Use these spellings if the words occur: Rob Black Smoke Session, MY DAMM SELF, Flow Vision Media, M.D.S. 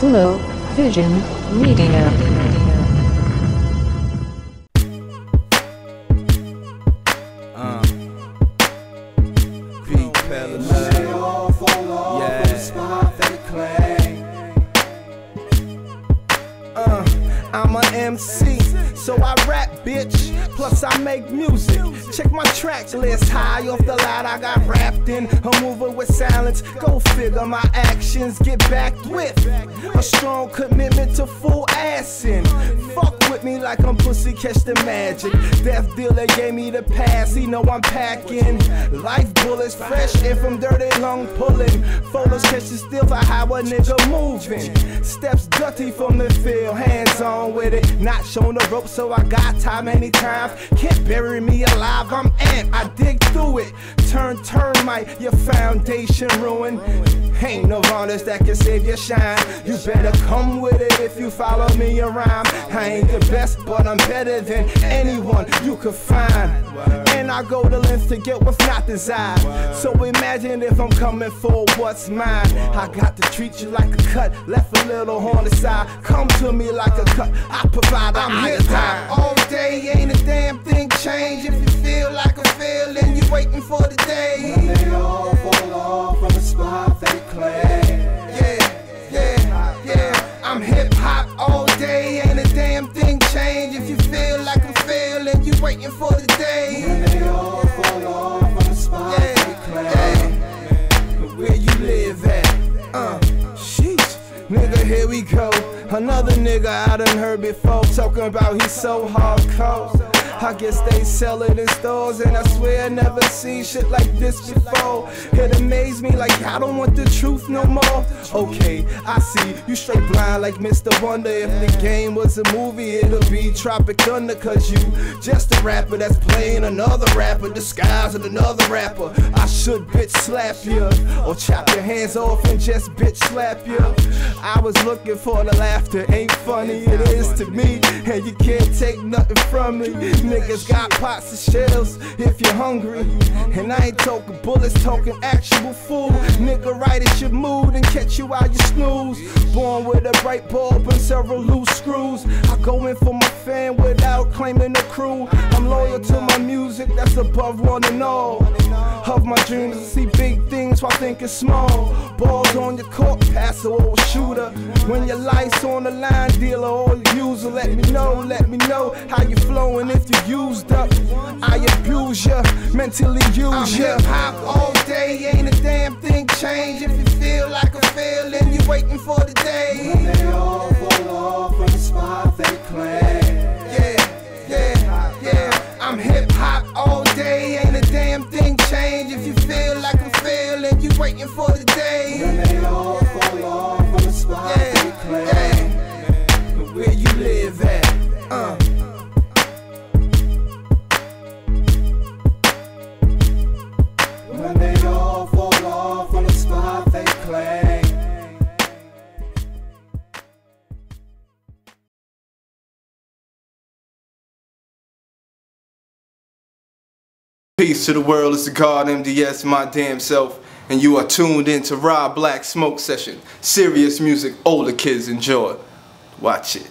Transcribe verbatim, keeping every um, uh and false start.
Flow Vision Media. Uh. Big fella, yeah. Uh, I'm an M C, so I rap, bitch. Plus I make music. Check my tracks list, high off the lot I got wrapped in. A mover with silence, go figure. My actions get backed with a strong commitment to full assin'. Fuck with me like I'm pussy, catch the magic. Death dealer gave me the pass, he know I'm packing. Life bullets fresh and from dirty lung pulling. Photos catches still for how a nigga moving. Steps dirty from the field, hands on with it. Not showing the rope, so I got time anytime. Can't bury me alive, I'm ant, I dig through it. Turn termite, your foundation ruined. Ain't no varnish that can save your shine. You better come with it if you follow me around. I ain't the best, but I'm better than anyone you could find. And I go to lengths to get what's not desired. So imagine if I'm coming for what's mine. I got to treat you like a cut, left a little on the side. Come to me like a cut, I provide, I'm here time. All day ain't a damn thing change. If you feel like a feel, then you waiting for the day. When they all fall off from the spot they claim. Yeah, yeah, yeah. I'm hip hop all day, ain't a damn thing change. If you feel like a feel, then you waiting for the day. When they all fall off from the spot yeah, they claim. Yeah. Where you live at? Uh, sheesh, nigga, here we go. Another nigga I done heard before talking about he's so hardcore. I guess they sell it in stores, and I swear I never seen shit like this before. It amazed me like I don't want the truth no more. Okay, I see you straight blind like Mister Wonder. If the game was a movie, it'll be Tropic Thunder. Cause you just a rapper that's playing another rapper, disguising another rapper. I should bitch slap you, or chop your hands off and just bitch slap you. I was looking for the laugh. It ain't funny, it is to me, and you can't take nothing from me. Niggas got pots of shells if you're hungry, and I ain't talking bullets, talking actual food. Nigga, right at your mood and catch you while you snooze. Born with a bright bulb and several loose screws. I go in for my fan without claiming a crew. I'm loyal to my music, that's above one and all. Of my dreams, I see big things while thinking small. Balls on your court, pass or shooter. When your life's on the line, dealer or user, let me know, let me know how you flowing. If you used up, I abuse ya, mentally use ya. I'm hip hop all day, ain't a damn thing change. If you feel like a feel, then you waiting for the day. When they all fall off from the spot they claim. Yeah, yeah, yeah. I'm hip hop all day, ain't a damn thing change. If you feel like a feel, then you waiting for the day. When they all fall off from the spot yeah. Where you live at, uh. When they all fall off on the spot they claim. Peace to the world, it's the God M D S, my damn self, and you are tuned in to Rob Black Smoke Session. Serious music older kids enjoy. Watch it.